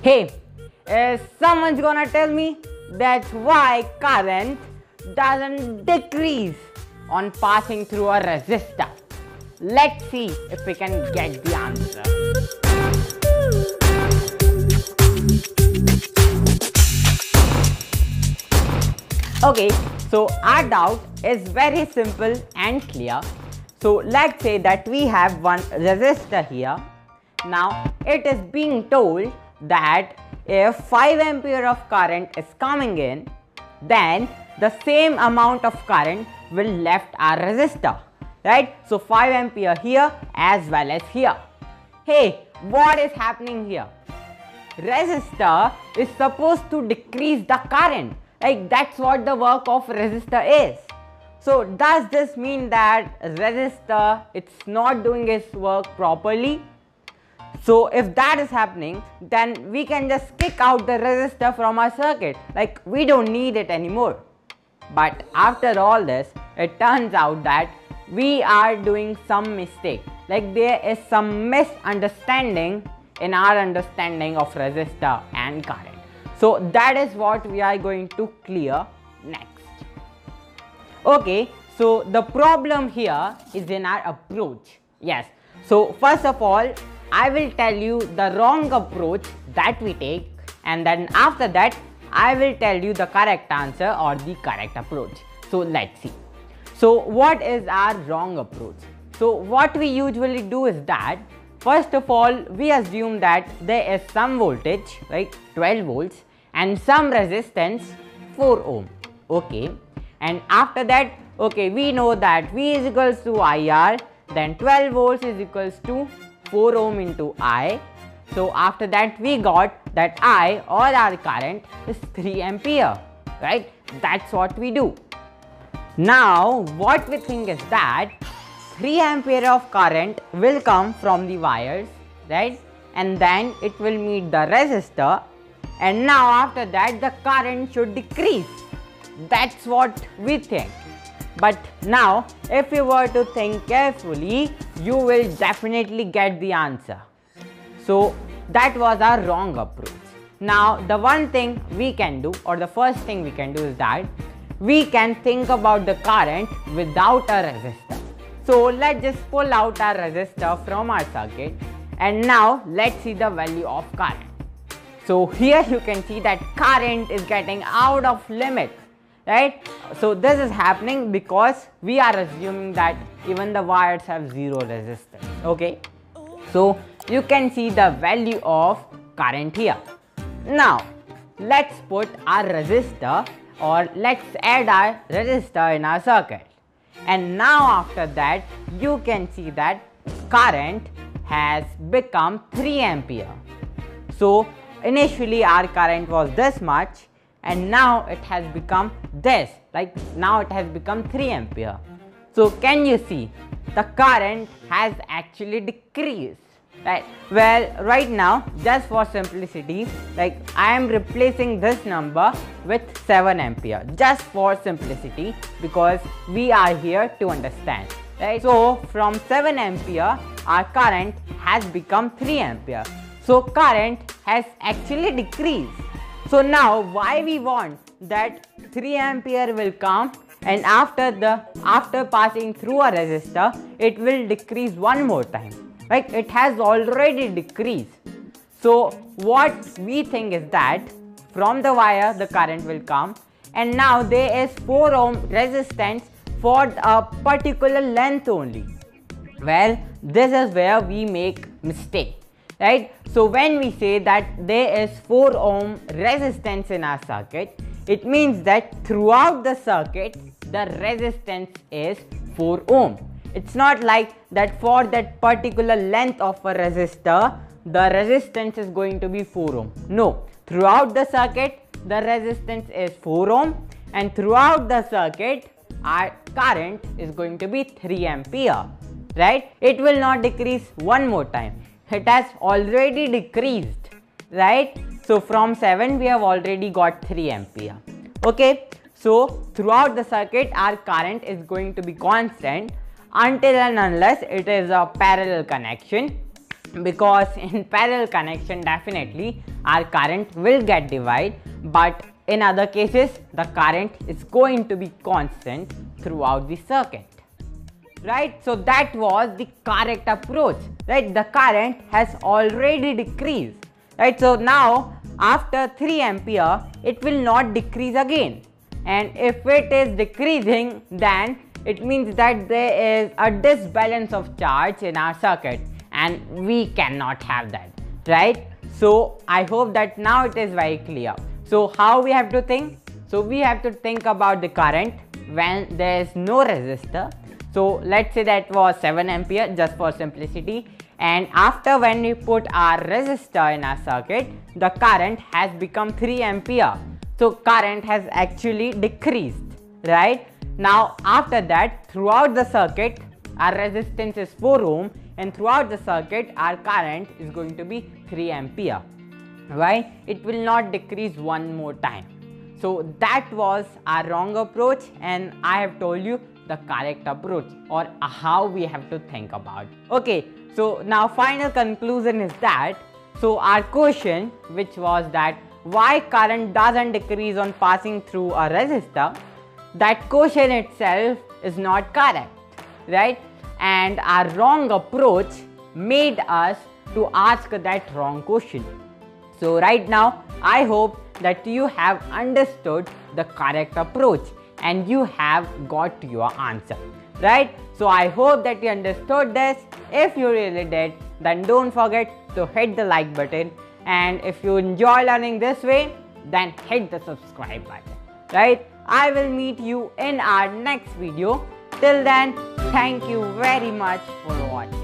Hey, someone's gonna tell me that's why current doesn't decrease on passing through a resistor. Let's see if we can get the answer. Okay, so our doubt is very simple and clear. So let's say that we have one resistor here. Now it is being told that if 5 ampere of current is coming in, then the same amount of current will left our resistor, right? So 5 ampere here as well as here. Hey, what is happening here? Resistor is supposed to decrease the current. Like, that's what the work of resistor is. So does this mean that resistor, it's not doing its work properly? So if that is happening, then we can just kick out the resistor from our circuit. Like, we don't need it anymore. But after all this, it turns out that we are doing some mistake. Like, there is some misunderstanding in our understanding of resistor and current. So that is what we are going to clear next. Okay, so the problem here is in our approach. Yes, so first of all, I will tell you the wrong approach that we take, and then after that I will tell you the correct answer or the correct approach. So let's see. So what is our wrong approach? So what we usually do is that, first of all, we assume that there is some voltage, right, 12 volts, and some resistance, 4 ohm. Okay, and after that, okay, we know that V is equals to IR, then 12 volts is equals to 4 ohm into I. So after that we got that I or our current is 3 ampere, right? That's what we do. Now what we think is that 3 ampere of current will come from the wires, right? And then it will meet the resistor, and now after that the current should decrease. That's what we think. But now if you were to think carefully, you will definitely get the answer. So that was our wrong approach. Now the one thing we can do, or the first thing we can do, is that we can think about the current without a resistor. So let's just pull out our resistor from our circuit, and now let's see the value of current. So here you can see that current is getting out of limits, right? So this is happening because we are assuming that even the wires have zero resistance. Okay, so you can see the value of current here. Now let's put our resistor, or let's add our resistor in our circuit, and now after that you can see that current has become 3 ampere. So initially our current was this much, and now it has become this, like now it has become 3 ampere. So can you see the current has actually decreased, right? Well, right now, just for simplicity, like I am replacing this number with 7 ampere just for simplicity, because we are here to understand, right? So from 7 ampere our current has become 3 ampere. So current has actually decreased. So now why we want that 3 ampere will come, and after passing through a resistor it will decrease one more time, right? It has already decreased. So what we think is that from the wire the current will come, and now there is 4 ohm resistance for a particular length only. Well, this is where we make mistake, right? So when we say that there is 4 ohm resistance in our circuit, it means that throughout the circuit the resistance is 4 ohm. It's not like that for that particular length of a resistor the resistance is going to be 4 ohm. No, throughout the circuit the resistance is 4 ohm, and throughout the circuit our current is going to be 3 ampere, right? It will not decrease one more time. It has already decreased, right? So from 7 we have already got 3 ampere. Okay, so throughout the circuit our current is going to be constant until and unless it is a parallel connection. because in parallel connection definitely our current will get divided, but in other cases the current is going to be constant throughout the circuit, right? So that was the correct approach, right? The current has already decreased, right? So now after 3 ampere it will not decrease again, and if it is decreasing then it means that there is a disbalance of charge in our circuit and we cannot have that, right? So I hope that now it is very clear. So how we have to think? So we have to think about the current when there is no resistor. So let's say that was 7 ampere just for simplicity, and after when we put our resistor in our circuit the current has become 3 ampere. So current has actually decreased, right? Now after that throughout the circuit our resistance is 4 ohm and throughout the circuit our current is going to be 3 ampere. Why? It will not decrease one more time. So that was our wrong approach, and I have told you the correct approach or how we have to think about it. Okay, so now final conclusion is that, so our question which was that why current doesn't decrease on passing through a resistor, that question itself is not correct, right? And our wrong approach made us to ask that wrong question. So right now I hope that you have understood the correct approach and you have got your answer, right? So I hope that you understood this. If you really did, then don't forget to hit the like button, and if you enjoy learning this way then hit the subscribe button, right? I will meet you in our next video. Till then, thank you very much for watching.